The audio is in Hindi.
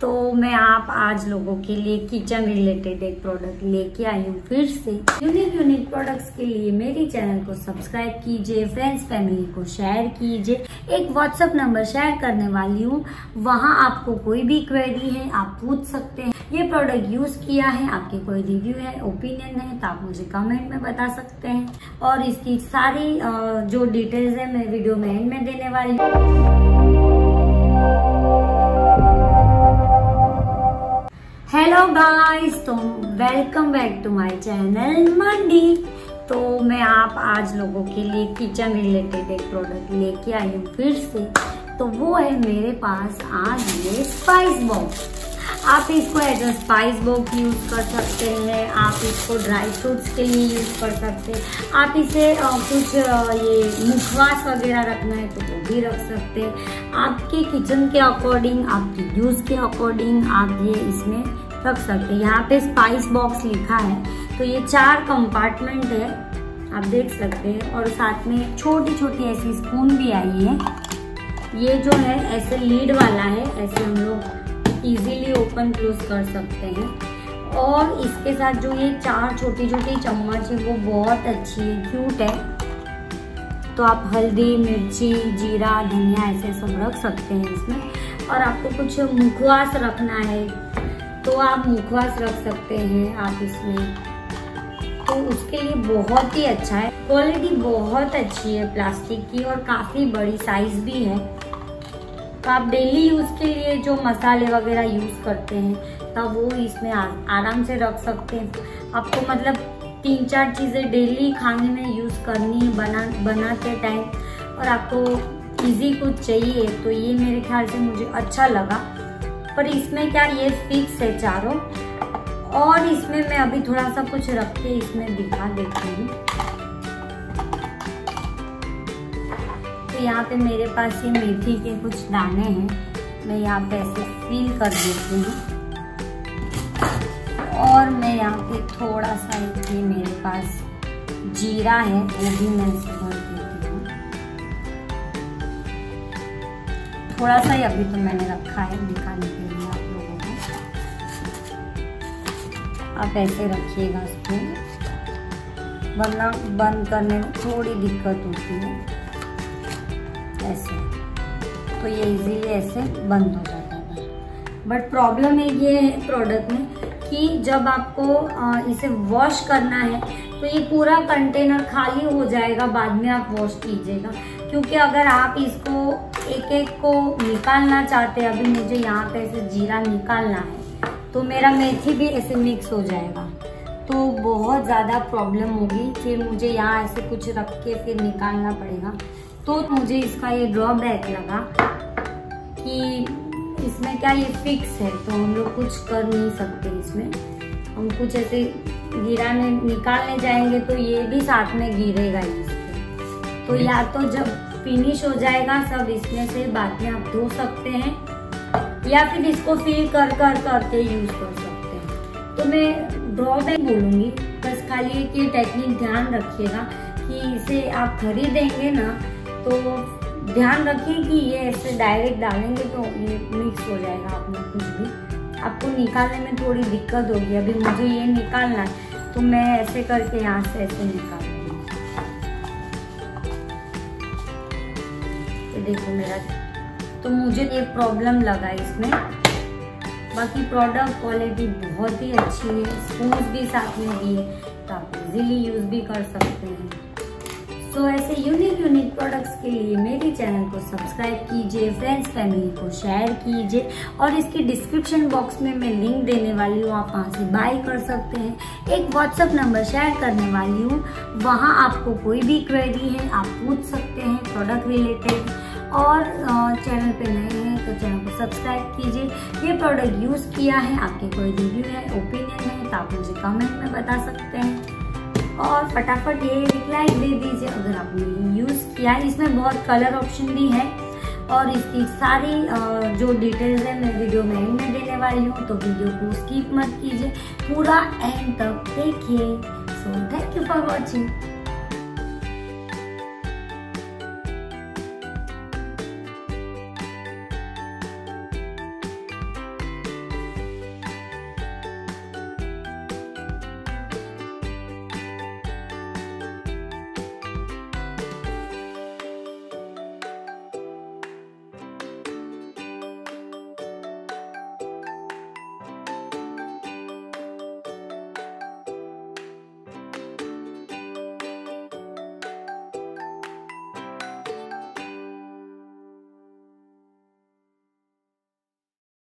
तो मैं आप आज लोगों के लिए किचन रिलेटेड एक प्रोडक्ट लेके आई हूँ फिर से। यूनिक प्रोडक्ट्स के लिए मेरे चैनल को सब्सक्राइब कीजिए, फ्रेंड्स फैमिली को शेयर कीजिए। एक व्हाट्सएप नंबर शेयर करने वाली हूँ, वहाँ आपको कोई भी क्वेरी है आप पूछ सकते हैं। ये प्रोडक्ट यूज किया है, आपके कोई रिव्यू है, ओपिनियन है तो आप मुझे कमेंट में बता सकते हैं। और इसकी सारी जो डिटेल्स है मैं वीडियो में एंड में देने वाली हूँ। हेलो गाइस, तो welcome back to my channel Mandi. तो मैं आप आज लोगों के लिए किचन रिलेटेड एक प्रोडक्ट लेके आई हूँ फिर से। तो वो है मेरे पास आज ये स्पाइस बॉक्स। आप इसको as a spice box use कर सकते हैं, आप इसको ड्राई फ्रूट्स के लिए यूज़ कर सकते हैं, आप इसे कुछ ये मुखवास वगैरह रखना है तो वो भी रख सकते हैं। आपके किचन के अकॉर्डिंग, आपके यूज़ के अकॉर्डिंग आप ये इसमें रख सकते हैं। यहाँ पे स्पाइस बॉक्स लिखा है, तो ये 4 कंपार्टमेंट है आप देख सकते हैं। और साथ में छोटी छोटी ऐसी स्पून भी आई है। ये जो है ऐसे लीड वाला है, ऐसे हम लोग इजीली ओपन क्लोज कर सकते हैं। और इसके साथ जो ये 4 छोटी छोटी चम्मच है वो बहुत अच्छी है, क्यूट है। तो आप हल्दी, मिर्ची, जीरा, धनिया ऐसे सब रख सकते हैं इसमें। और आपको कुछ मुखवास रखना है तो आप मुखवास रख सकते हैं आप इसमें, तो उसके लिए बहुत ही अच्छा है। क्वालिटी बहुत अच्छी है प्लास्टिक की और काफ़ी बड़ी साइज भी है। तो आप डेली यूज़ के लिए जो मसाले वगैरह यूज़ करते हैं तो वो इसमें आराम से रख सकते हैं। आपको मतलब 3-4 चीज़ें डेली खाने में यूज़ करनी है बनाते टाइम, और आपको इजी कुछ चाहिए तो ये मेरे ख्याल से मुझे अच्छा लगा। पर इसमें क्या ये फिक्स है चारों। और इसमें मैं अभी थोड़ा सा कुछ रख के इसमें दिखा देती हूँ। तो यहाँ पे मेरे पास ये मेथी के कुछ दाने हैं, मैं यहाँ पे ऐसे फील कर देती हूँ। और मैं यहाँ पे थोड़ा सा ये मेरे पास जीरा है वो भी मैं इसे भर देती हूँ। थोड़ा सा ही अभी तो मैंने रखा है दिखाने के लिए आप लोगों को। आप ऐसे रखिएगा उसको, वरना बंद करने में थोड़ी दिक्कत होती है ऐसे, तो ये इजीली ऐसे बंद हो जाता है। बट प्रॉब्लम है ये प्रोडक्ट में कि जब आपको इसे वॉश करना है तो ये पूरा कंटेनर खाली हो जाएगा बाद में आप वॉश कीजिएगा। क्योंकि अगर आप इसको एक-एक को निकालना चाहते हैं, अभी मुझे यहाँ पे ऐसे जीरा निकालना है तो मेरा मेथी भी ऐसे मिक्स हो जाएगा तो बहुत ज़्यादा प्रॉब्लम होगी। फिर मुझे यहाँ ऐसे कुछ रख के फिर निकालना पड़ेगा। तो मुझे इसका ये ड्रॉबैक लगा कि इसमें क्या ये फिक्स है तो हम लोग कुछ कर नहीं सकते इसमें। हम कुछ ऐसे गिराने निकालने जाएंगे तो ये भी साथ में गिरेगा इसके। तो या तो जब फिनिश हो जाएगा सब इसमें से बाद में आप धो सकते हैं, या फिर इसको फिल करके यूज कर सकते हैं। तो मैं ड्रॉबैक बोलूँगी, बस खाली एक ये टेक्निक ध्यान रखिएगा कि इसे आप खरीदेंगे ना तो ध्यान रखिए कि ये ऐसे डायरेक्ट डालेंगे तो ये मिक्स हो जाएगा। आपने कुछ भी आपको निकालने में थोड़ी दिक्कत होगी। अभी मुझे ये निकालना है तो मैं ऐसे करके यहाँ से ऐसे निकाल, देखो मेरा, तो मुझे ये प्रॉब्लम लगा इसमें। बाकी प्रोडक्ट क्वालिटी बहुत ही अच्छी है, स्पून भी साथ में दिए तो आप इजीली यूज़ भी कर सकते हैं। तो ऐसे यूनिक प्रोडक्ट्स के लिए मेरे चैनल को सब्सक्राइब कीजिए, फ्रेंड्स फैमिली को शेयर कीजिए। और इसके डिस्क्रिप्शन बॉक्स में मैं लिंक देने वाली हूँ, आप वहाँ से बाय कर सकते हैं। एक व्हाट्सएप नंबर शेयर करने वाली हूँ, वहाँ आपको कोई भी क्वेरी है आप पूछ सकते हैं प्रोडक्ट रिलेटेड। और चैनल पे नए हैं तो चैनल को सब्सक्राइब कीजिए। ये प्रोडक्ट यूज़ किया है, आपके कोई रिव्यू है, ओपिनियन है तो आप मुझे कमेंट में बता सकते हैं। और फटाफट ये रिप्लाई दे दीजिए अगर आपने यूज़ किया है। इसमें बहुत कलर ऑप्शन भी है और इसकी सारी जो डिटेल्स है मैं वीडियो में एंड में देने वाली हूँ। तो वीडियो को स्किप मत कीजिए, पूरा एंड तक देखिए। So thank you for watching.